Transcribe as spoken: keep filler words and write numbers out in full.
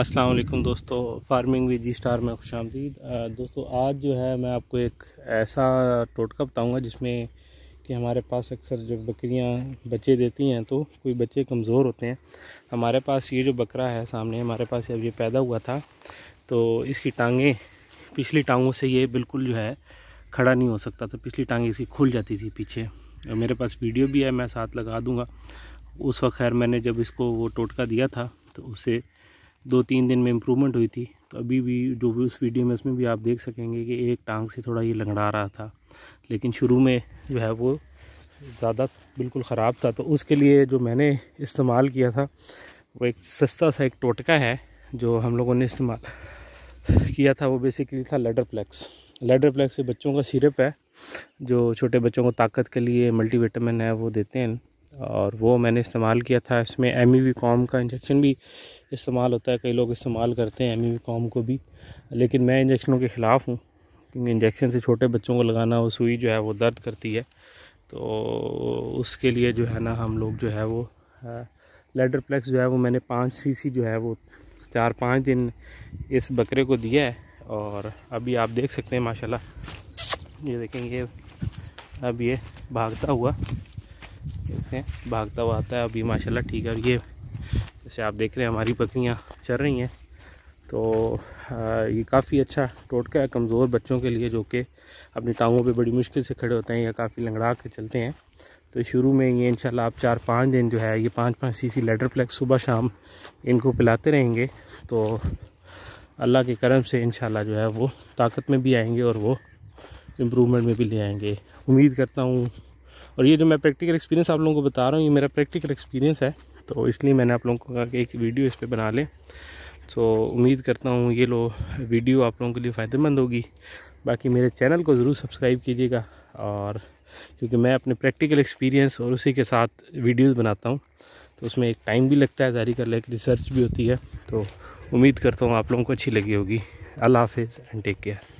अस्सलाम वालेकुम दोस्तों, फार्मिंग विद जी स्टार में खुशामदीद। दोस्तों आज जो है मैं आपको एक ऐसा टोटका बताऊंगा जिसमें कि हमारे पास अक्सर जो बकरियां बच्चे देती हैं तो कोई बच्चे कमज़ोर होते हैं। हमारे पास ये जो बकरा है सामने हमारे पास अब ये पैदा हुआ था, तो इसकी टांगें पिछली टांगों से ये बिल्कुल जो है खड़ा नहीं हो सकता, तो पिछली टांगें इसकी खुल जाती थी पीछे। और मेरे पास वीडियो भी है, मैं साथ लगा दूँगा। उस वक्त खैर मैंने जब इसको वो टोटका दिया था तो उसे दो तीन दिन में इम्प्रूवमेंट हुई थी, तो अभी भी जो भी उस वीडियो में उसमें भी आप देख सकेंगे कि एक टांग से थोड़ा ये लंगड़ा रहा था, लेकिन शुरू में जो है वो ज़्यादा बिल्कुल ख़राब था। तो उसके लिए जो मैंने इस्तेमाल किया था वो एक सस्ता सा एक टोटका है जो हम लोगों ने इस्तेमाल किया था, वो बेसिकली था लैडरप्लेक्स। लैडरप्लेक्स से बच्चों का सिरप है जो छोटे बच्चों को ताकत के लिए मल्टीविटामिन है वो देते हैं, और वो मैंने इस्तेमाल किया था। इसमें एमवी कॉम का इंजेक्शन भी इस्तेमाल होता है, कई लोग इस्तेमाल करते हैं एमवी कॉम को भी, लेकिन मैं इंजेक्शनों के ख़िलाफ़ हूँ क्योंकि इंजेक्शन से छोटे बच्चों को लगाना वो सुई जो है वो दर्द करती है। तो उसके लिए जो है ना हम लोग जो है वो लैडरप्लेक्स जो है वो मैंने पाँच सीसी जो है वो चार पाँच दिन इस बकरे को दिया है, और अभी आप देख सकते हैं माशाल्लाह, ये देखेंगे अब ये भागता हुआ भागता हुआ आता है अभी माशाल्लाह, ठीक है। और ये जैसे आप देख रहे हैं हमारी बकरियां चल रही हैं, तो ये काफ़ी अच्छा टोटका है कमज़ोर बच्चों के लिए जो कि अपनी टांगों पे बड़ी मुश्किल से खड़े होते हैं या काफ़ी लंगड़ा के चलते हैं। तो शुरू में ये इंशाल्लाह आप चार पाँच दिन जो है ये पाँच पाँच सीसी लैडरप्लेक्स सुबह शाम इनको पिलाते रहेंगे, तो अल्लाह के करम से इंशाल्लाह जो है वो ताकत में भी आएँगे और वो इम्प्रूवमेंट में भी ले आएँगे, उम्मीद करता हूँ। और ये जो मैं प्रैक्टिकल एक्सपीरियंस आप लोगों को बता रहा हूँ ये मेरा प्रैक्टिकल एक्सपीरियंस है, तो इसलिए मैंने आप लोगों को कहा कि एक वीडियो इस पे बना लें। तो उम्मीद करता हूँ ये लो वीडियो आप लोगों के लिए फ़ायदेमंद होगी। बाकी मेरे चैनल को ज़रूर सब्सक्राइब कीजिएगा, और क्योंकि मैं अपने प्रैक्टिकल एक्सपीरियंस और उसी के साथ वीडियोज़ बनाता हूँ तो उसमें एक टाइम भी लगता है, जारी कर लेकर रिसर्च भी होती है। तो उम्मीद करता हूँ आप लोगों को अच्छी लगी होगी। अल्लाह हाफिज़ एंड टेक केयर।